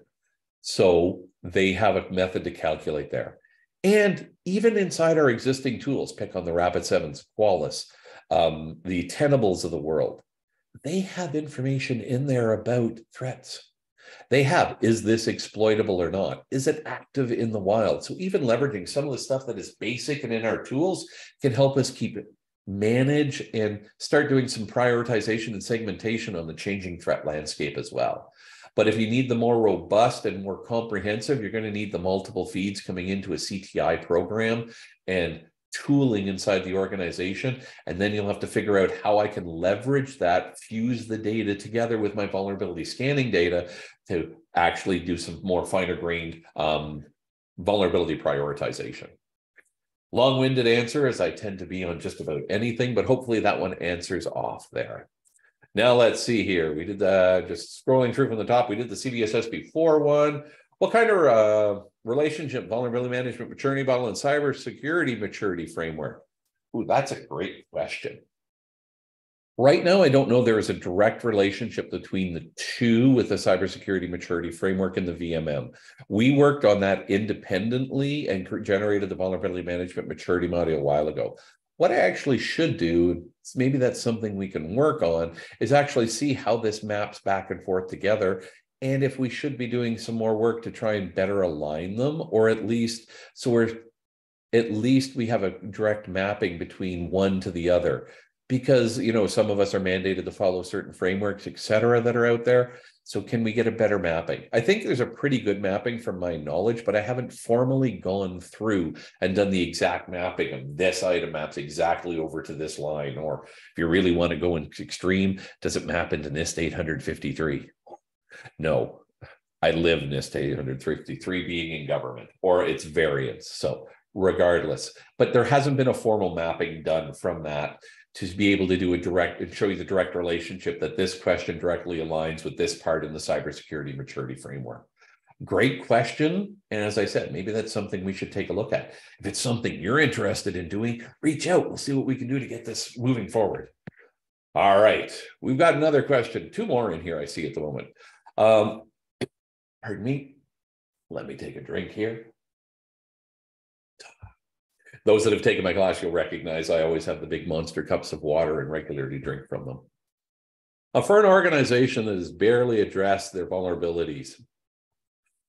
So they have a method to calculate there. And even inside our existing tools, pick on the Rapid sevens, Qualys, um, the Tenables of the world, they have information in there about threats. They have, is this exploitable or not? Is it active in the wild? So even leveraging some of the stuff that is basic and in our tools can help us keep it, manage, and start doing some prioritization and segmentation on the changing threat landscape as well. But if you need the more robust and more comprehensive, you're going to need the multiple feeds coming into a C T I program and tooling inside the organization. And then you'll have to figure out how I can leverage that, fuse the data together with my vulnerability scanning data to actually do some more finer grained um, vulnerability prioritization. Long-winded answer, as I tend to be on just about anything, but hopefully that one answers off there. Now let's see here. We did the, just scrolling through from the top, we did the C V S S before one. What kind of uh, relationship, vulnerability management maturity model and cybersecurity maturity framework? Ooh, that's a great question. Right now, I don't know there is a direct relationship between the two with the cybersecurity maturity framework and the V M M. We worked on that independently and generated the vulnerability management maturity model a while ago. What I actually should do, maybe that's something we can work on, is actually see how this maps back and forth together, and if we should be doing some more work to try and better align them, or at least so we're at least we have a direct mapping between one to the other. Because, you know, some of us are mandated to follow certain frameworks, et cetera, that are out there. So can we get a better mapping? I think there's a pretty good mapping from my knowledge, but I haven't formally gone through and done the exact mapping of this item maps exactly over to this line. Or if you really want to go in extreme, does it map into NIST eight fifty-three? No, I live NIST eight fifty-three being in government or its variants. So regardless, but there hasn't been a formal mapping done from that to be able to do a direct and show you the direct relationship that this question directly aligns with this part in the cybersecurity maturity framework. Great question. And as I said, maybe that's something we should take a look at. If it's something you're interested in doing, reach out. We'll see what we can do to get this moving forward. All right. We've got another question. Two more in here I see at the moment. Um, pardon me. Let me take a drink here. Those that have taken my class, you'll recognize I always have the big monster cups of water and regularly drink from them. Uh, for an organization that has barely addressed their vulnerabilities,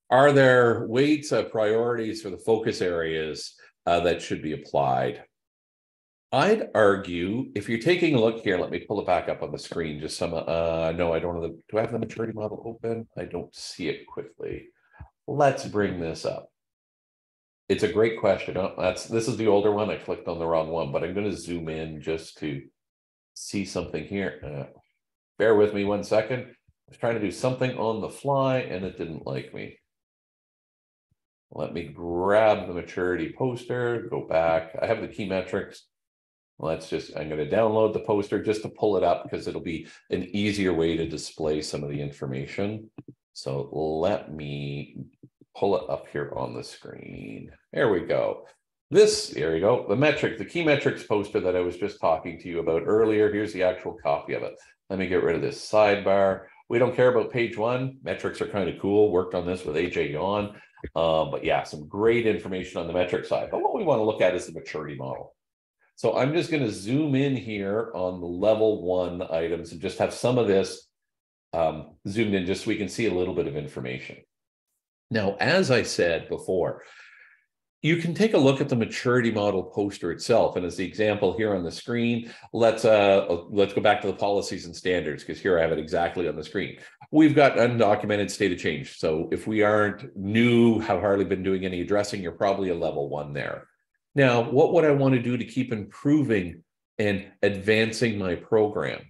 are there weights of priorities for the focus areas uh, that should be applied? I'd argue, if you're taking a look here, let me pull it back up on the screen. Just some, uh, no, I don't have the, do I have the maturity model open? I don't see it quickly. Let's bring this up. It's a great question. Oh, that's this is the older one. I clicked on the wrong one, but I'm going to zoom in just to see something here. Uh, bear with me one second. I was trying to do something on the fly, and it didn't like me. Let me grab the maturity poster, go back. I have the key metrics. Let's just, I'm going to download the poster just to pull it up because it'll be an easier way to display some of the information. So let me pull it up here on the screen. There we go. This, there you go, the metric, the key metrics poster that I was just talking to you about earlier. Here's the actual copy of it. Let me get rid of this sidebar. We don't care about page one. Metrics are kind of cool. Worked on this with A J Yawn. Um, but yeah, some great information on the metric side. But what we want to look at is the maturity model. So I'm just going to zoom in here on the level one items and just have some of this um, zoomed in just so we can see a little bit of information. Now, as I said before, you can take a look at the maturity model poster itself. And as the example here on the screen, let's uh, let's go back to the policies and standards, because here I have it exactly on the screen. We've got undocumented state of change. So if we aren't new, have hardly been doing any addressing, you're probably a level one there. Now, what would I want to do to keep improving and advancing my program?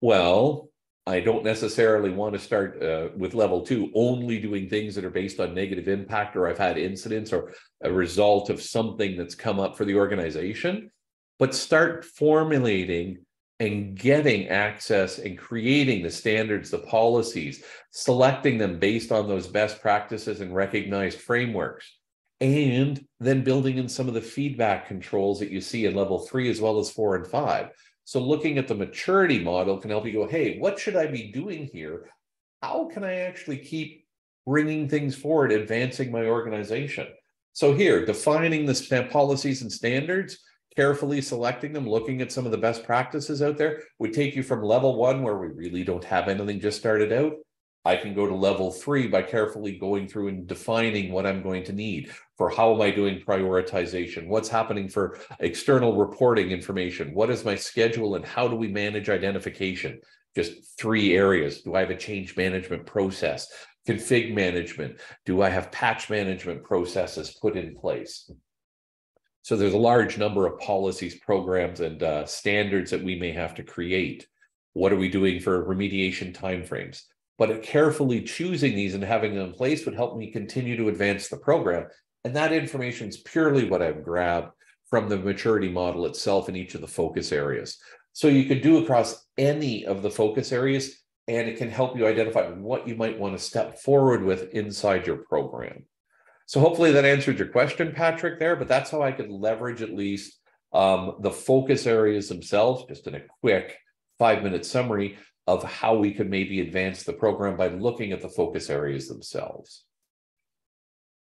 Well, I don't necessarily want to start uh, with level two, only doing things that are based on negative impact, or I've had incidents or a result of something that's come up for the organization, but start formulating and getting access and creating the standards, the policies, selecting them based on those best practices and recognized frameworks, and then building in some of the feedback controls that you see in level three, as well as four and five. So looking at the maturity model can help you go, hey, what should I be doing here? How can I actually keep bringing things forward, advancing my organization? So here, defining the policies and standards, carefully selecting them, looking at some of the best practices out there would take you from level one, where we really don't have anything, just started out. I can go to level three by carefully going through and defining what I'm going to need for how am I doing prioritization, what's happening for external reporting information, what is my schedule, and how do we manage identification? Just three areas. Do I have a change management process, config management? Do I have patch management processes put in place? So there's a large number of policies, programs, and uh, standards that we may have to create. What are we doing for remediation timeframes? But carefully choosing these and having them in place would help me continue to advance the program. And that information is purely what I've grabbed from the maturity model itself in each of the focus areas. So you could do across any of the focus areas, and it can help you identify what you might want to step forward with inside your program. So hopefully that answered your question, Patrick, there, but that's how I could leverage at least um, the focus areas themselves, just in a quick five-minute summary of how we could maybe advance the program by looking at the focus areas themselves.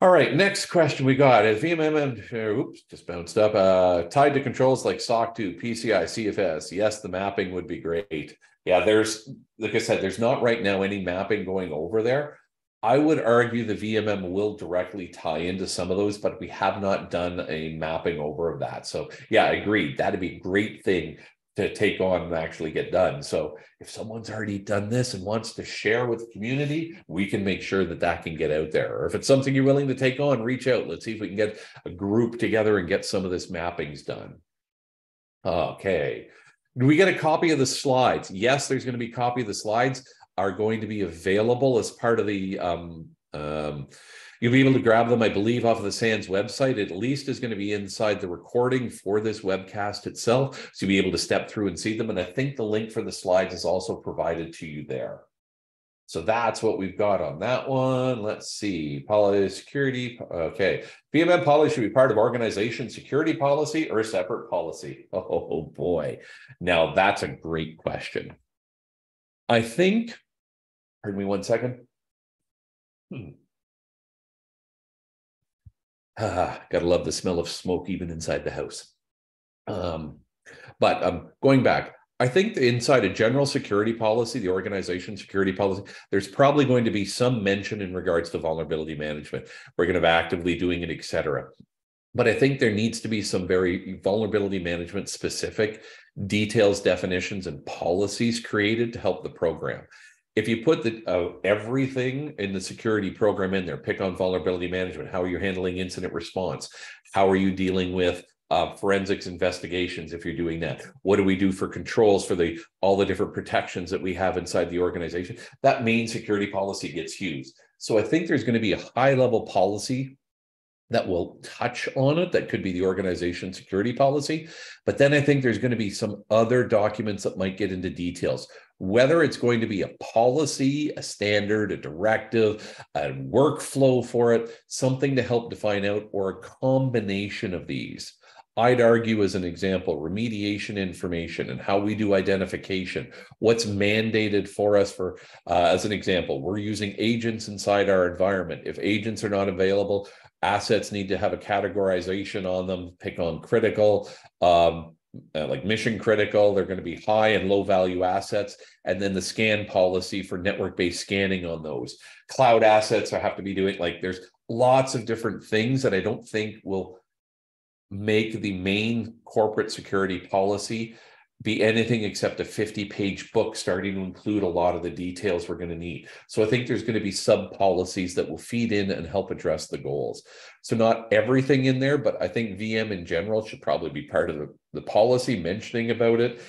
All right, next question we got is V M M, oops, just bounced up, uh, tied to controls like S O C two, P C I, C F S. Yes, the mapping would be great. Yeah, there's, like I said, there's not right now any mapping going over there. I would argue the V M M will directly tie into some of those, but we have not done a mapping over of that. So yeah, I agree. That'd be a great thing to take on and actually get done. So if someone's already done this and wants to share with the community, we can make sure that that can get out there. Or if it's something you're willing to take on, reach out. Let's see if we can get a group together and get some of this mappings done. Okay. Do we get a copy of the slides? Yes, there's going to be a copy of the slides. Are going to be available as part of the, um, um, you'll be able to grab them, I believe, off of the SANS website. At least is going to be inside the recording for this webcast itself, so you'll be able to step through and see them. And I think the link for the slides is also provided to you there. So that's what we've got on that one. Let's see, policy security, okay. V M M policy should be part of organization security policy or a separate policy? Oh boy, now that's a great question. I think, pardon me one second. Hmm. Ah, gotta love the smell of smoke even inside the house. Um, but um, going back, I think inside a general security policy, the organization security policy, there's probably going to be some mention in regards to vulnerability management. We're going to be actively doing it, et cetera. But I think there needs to be some very vulnerability management specific details, definitions, and policies created to help the program. If you put the, uh, everything in the security program in there, pick on vulnerability management, how are you handling incident response? How are you dealing with uh, forensics investigations if you're doing that? What do we do for controls for the all the different protections that we have inside the organization? That main security policy gets used. So I think there's going to be a high level policy that will touch on it. That could be the organization security policy. But then I think there's going to be some other documents that might get into details, whether it's going to be a policy, a standard, a directive, a workflow for it, something to help define out, or a combination of these. I'd argue, as an example, remediation information and how we do identification, what's mandated for us for, uh, as an example, we're using agents inside our environment. If agents are not available, assets need to have a categorization on them, pick on critical, um, like mission critical, they're going to be high and low value assets, and then the scan policy for network-based scanning on those. Cloud assets I have to be doing, like there's lots of different things that I don't think will make the main corporate security policy be anything except a fifty page book, starting to include a lot of the details we're going to need. So I think there's going to be sub policies that will feed in and help address the goals. So not everything in there, but I think V M in general should probably be part of the, the policy, mentioning about it,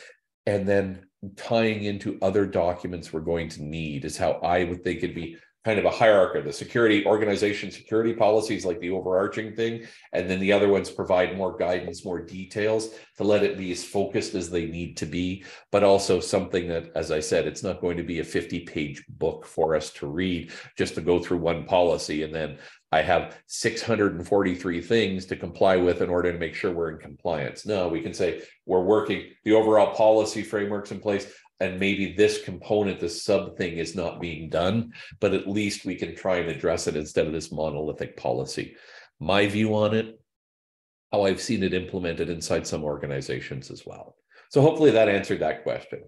and then tying into other documents we're going to need is how I would think it'd be kind of a hierarchy. The security organization security policies, like the overarching thing, and then the other ones provide more guidance, more details to let it be as focused as they need to be, but also something that, as I said, it's not going to be a fifty page book for us to read just to go through one policy and then I have six hundred forty-three things to comply with in order to make sure we're in compliance. No, we can say we're working, the overall policy framework's in place, and maybe this component, this sub thing, is not being done, but at least we can try and address it instead of this monolithic policy. My view on it, how I've seen it implemented inside some organizations as well. So hopefully that answered that question.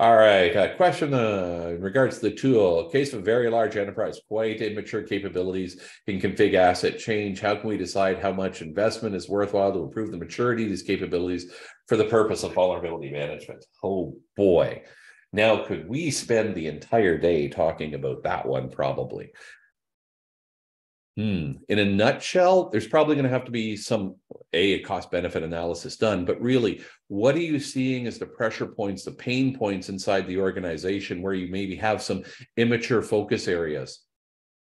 All right, uh, question uh, in regards to the tool, in case of a very large enterprise, quite immature capabilities in config asset change, how can we decide how much investment is worthwhile to improve the maturity of these capabilities for the purpose of vulnerability management? Oh boy, now could we spend the entire day talking about that one probably. Hmm. In a nutshell, there's probably going to have to be some, a, a cost-benefit analysis done, but really, what are you seeing as the pressure points, the pain points inside the organization where you maybe have some immature focus areas?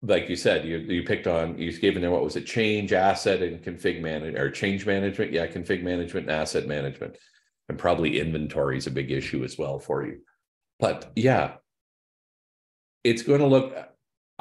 Like you said, you, you picked on, you gave in there, what was it, change, asset, and config management, or change management? Yeah, config management and asset management. And probably inventory is a big issue as well for you. But yeah, it's going to look...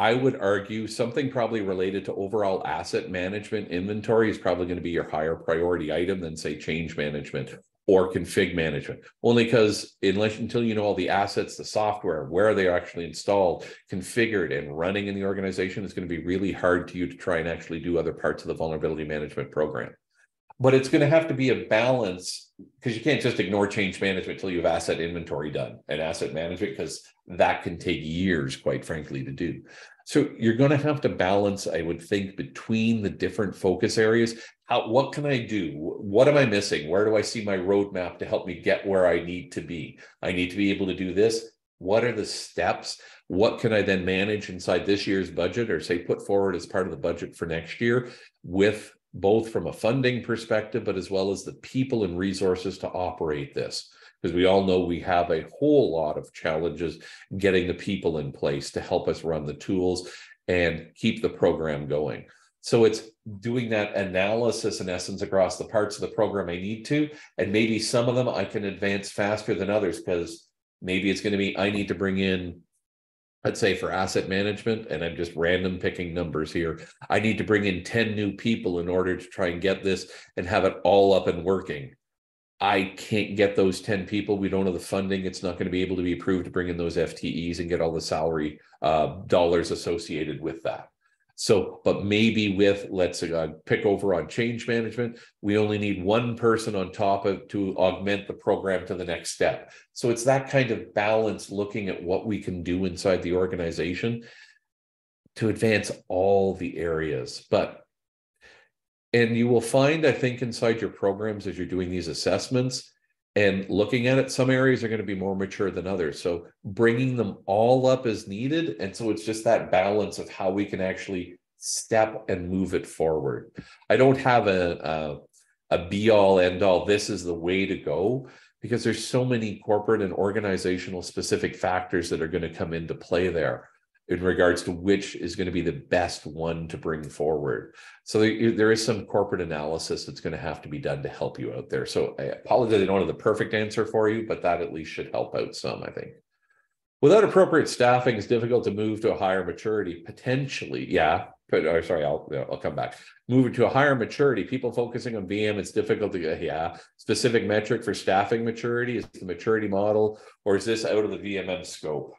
I would argue something probably related to overall asset management inventory is probably going to be your higher priority item than, say, change management or config management, only because unless until you know all the assets, the software, where they are actually installed, configured, and running in the organization, it's going to be really hard to you to try and actually do other parts of the vulnerability management program. But it's going to have to be a balance, because you can't just ignore change management until you have asset inventory done and asset management, because that can take years, quite frankly, to do. So you're going to have to balance, I would think, between the different focus areas. How, what can I do? What am I missing? Where do I see my roadmap to help me get where I need to be? I need to be able to do this. What are the steps? What can I then manage inside this year's budget, or say put forward as part of the budget for next year, with both from a funding perspective, but as well as the people and resources to operate this? Because we all know we have a whole lot of challenges getting the people in place to help us run the tools and keep the program going. So it's doing that analysis, in essence, across the parts of the program I need to, and maybe some of them I can advance faster than others, because maybe it's going to be I need to bring in, let's say for asset management, and I'm just random picking numbers here, I need to bring in ten new people in order to try and get this and have it all up and working. I can't get those ten people. We don't have the funding. It's not going to be able to be approved to bring in those F T Es and get all the salary uh, dollars associated with that. So, but maybe with, let's uh, pick over on change management, we only need one person on top of to augment the program to the next step. So it's that kind of balance, looking at what we can do inside the organization to advance all the areas. But, and you will find, I think, inside your programs as you're doing these assessments and looking at it, some areas are going to be more mature than others. So bringing them all up is needed. And so it's just that balance of how we can actually step and move it forward. I don't have a, a, a be all end all. This is the way to go, because there's so many corporate and organizational specific factors that are going to come into play there in regards to which is going to be the best one to bring forward. So there is some corporate analysis that's going to have to be done to help you out there. So I apologize, I don't have the perfect answer for you, but that at least should help out some, I think. Without appropriate staffing, it's difficult to move to a higher maturity, potentially. Yeah, but, oh, sorry, I'll, I'll come back. Moving to a higher maturity, people focusing on V M, it's difficult to get, yeah. Specific metric for staffing maturity, is the maturity model, or is this out of the V M M scope?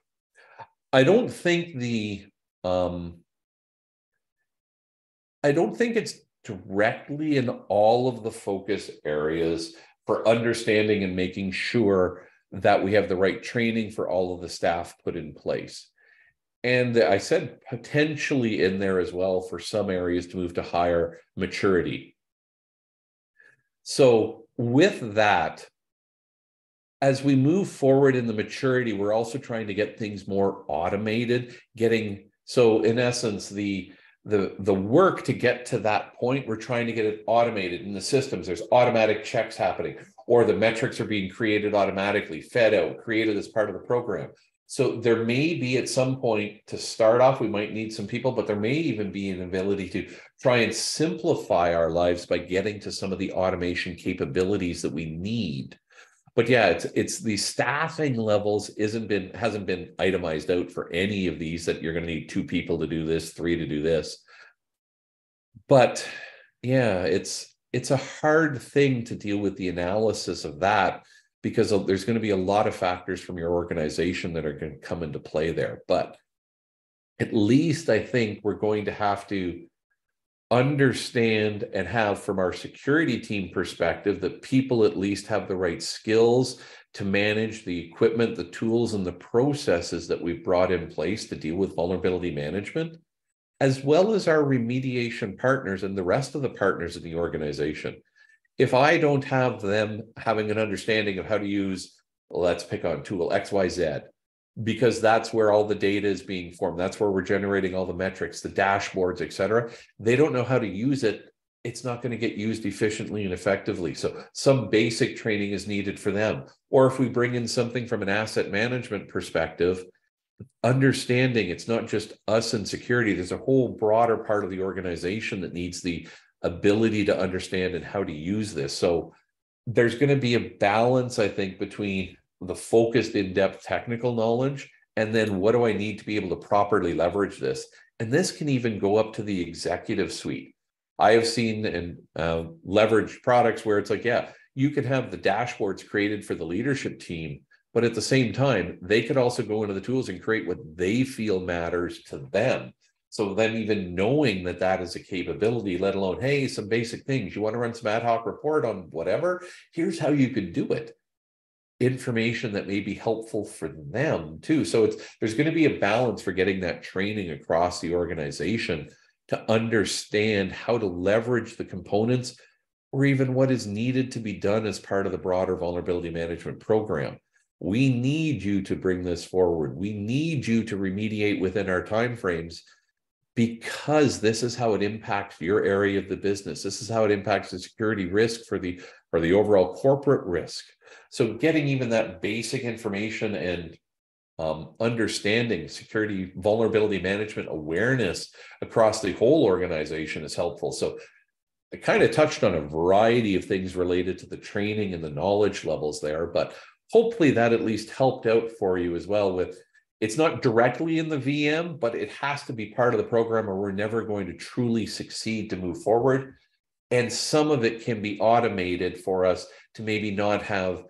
I don't think the, um, I don't think it's directly in all of the focus areas for understanding and making sure that we have the right training for all of the staff put in place. And I said potentially in there as well for some areas to move to higher maturity. So with that, as we move forward in the maturity, we're also trying to get things more automated, getting, so in essence, the, the, the work to get to that point, we're trying to get it automated in the systems. There's automatic checks happening, or the metrics are being created automatically, fed out, created as part of the program. So there may be at some point to start off, we might need some people, but there may even be an ability to try and simplify our lives by getting to some of the automation capabilities that we need. But yeah, it's it's the staffing levels isn't been hasn't been itemized out for any of these, that you're going to need two people to do this, three to do this. But yeah, it's it's a hard thing to deal with the analysis of that, because there's going to be a lot of factors from your organization that are going to come into play there. But at least I think we're going to have to understand and have, from our security team perspective, that people at least have the right skills to manage the equipment, the tools, and the processes that we've brought in place to deal with vulnerability management, as well as our remediation partners and the rest of the partners in the organization. If I don't have them having an understanding of how to use, let's pick on tool X Y Z, because that's where all the data is being formed, that's where we're generating all the metrics, the dashboards, et cetera, they don't know how to use it, it's not going to get used efficiently and effectively. So some basic training is needed for them. Or if we bring in something from an asset management perspective, understanding it's not just us in security, there's a whole broader part of the organization that needs the ability to understand and how to use this. So there's going to be a balance, I think, between the focused in-depth technical knowledge And then what do I need to be able to properly leverage this? And this can even go up to the executive suite. I have seen and uh, leveraged products where it's like, yeah, you could have the dashboards created for the leadership team, but at the same time, they could also go into the tools and create what they feel matters to them. So then even knowing that that is a capability, let alone, hey, some basic things, you want to run some ad hoc report on whatever, here's how you could do it. Information that may be helpful for them too. So it's there's going to be a balance for getting that training across the organization to understand how to leverage the components or even what is needed to be done as part of the broader vulnerability management program. We need you to bring this forward. We need you to remediate within our timeframes because this is how it impacts your area of the business. This is how it impacts the security risk for the, or the overall corporate risk. So getting even that basic information and um, understanding security vulnerability management awareness across the whole organization is helpful. So I kind of touched on a variety of things related to the training and the knowledge levels there, but hopefully that at least helped out for you as well with, it's not directly in the V M, but it has to be part of the program or we're never going to truly succeed to move forward. And some of it can be automated for us to maybe not have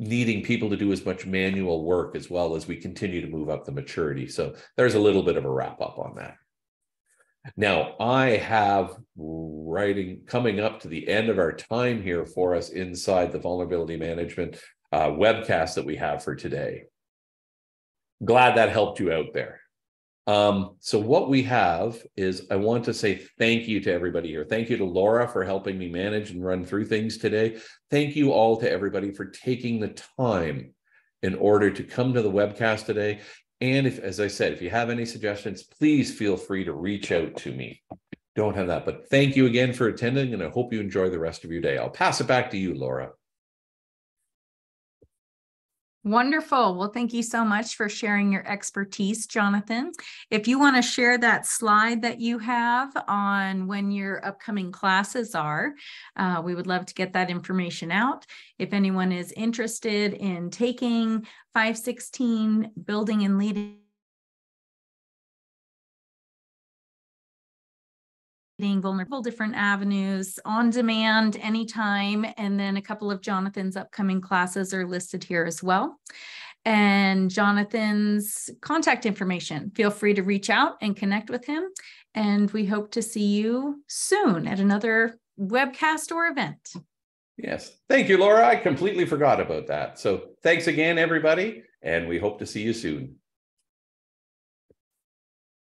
needing people to do as much manual work as well as we continue to move up the maturity. So there's a little bit of a wrap up on that. Now I have writing coming up to the end of our time here for us inside the vulnerability management uh, webcast that we have for today. Glad that helped you out there. Um, so what we have is I want to say thank you to everybody here. Thank you to Laura for helping me manage and run through things today. Thank you all to everybody for taking the time in order to come to the webcast today. And if, as I said, if you have any suggestions, please feel free to reach out to me. Don't have that, but thank you again for attending and I hope you enjoy the rest of your day. I'll pass it back to you, Laura. Wonderful. Well, thank you so much for sharing your expertise, Jonathan. If you want to share that slide that you have on when your upcoming classes are, uh, we would love to get that information out. If anyone is interested in taking five sixteen, building and leading vulnerable different avenues on demand anytime. And then a couple of Jonathan's upcoming classes are listed here as well. And Jonathan's contact information, feel free to reach out and connect with him. And we hope to see you soon at another webcast or event. Yes. Thank you, Laura. I completely forgot about that. So thanks again, everybody. And we hope to see you soon.